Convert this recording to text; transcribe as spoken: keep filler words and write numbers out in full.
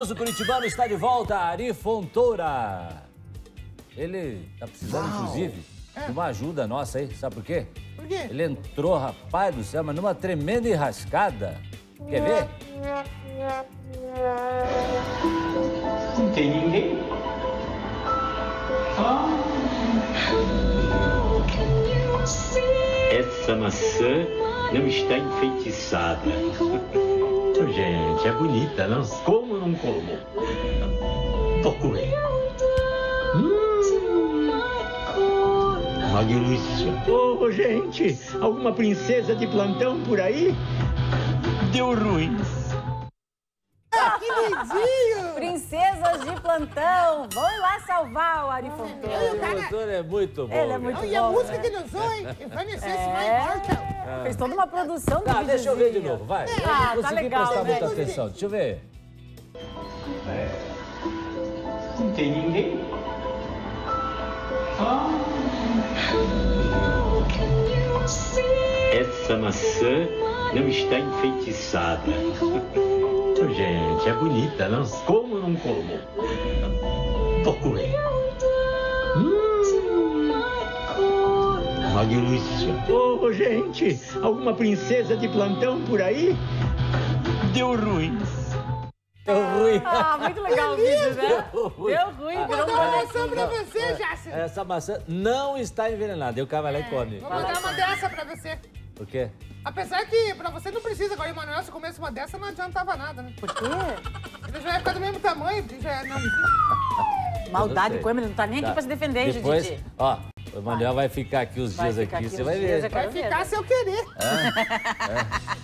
O Curitibano está de volta, Ary Fontoura. Ele tá precisando, Uau. inclusive, é. de uma ajuda nossa aí. Sabe por quê? Por quê? Ele entrou, rapaz do céu, mas numa tremenda enrascada. Quer ver? Não tem ninguém. Oh. Essa maçã não está enfeitiçada. Gente, é bonita, não? Como não como? Procure. Hum. Uma delícia. Oh, gente, alguma princesa de plantão por aí? Deu ruim. Ah, que lindinho! Princesas de plantão, vão lá salvar o Ary Fontoura. O Fontoura é muito bom. Ele é muito bom. E a música que ele usou, hein? Evanescence, é. É. Fez toda uma produção do Tá, videozinho. Deixa eu ver de novo, vai. É. Ah, tá legal, prestar né? muita atenção. Deixa eu ver. É. Não tem ninguém. Ah. Essa maçã não está enfeitiçada. Gente, é bonita, não? Como não como? Procure. Uma delícia. Oh, gente, alguma princesa de plantão por aí? Deu ruim. Deu ruim. Ah, muito legal o vídeo, né? Deu ruim. Deu ruim. Ah, vou mandar uma maçã pra você, Jácio. Essa maçã não está envenenada. Eu cava lá e come. Vou mandar uma dessa pra você. Por quê? Apesar que pra você não precisa. Agora, Emanuel, se comesse uma dessa, não adiantava nada, né? Por quê? Ele já ia ficar do mesmo tamanho. Já não... Maldade, Coimbra, ele não tá nem tá. aqui pra se defender, Depois, Didi. Ó. O Manuel vai ficar aqui os vai dias aqui, você vai ver. Vai ficar, ver. Vai ficar se eu querer. É, é.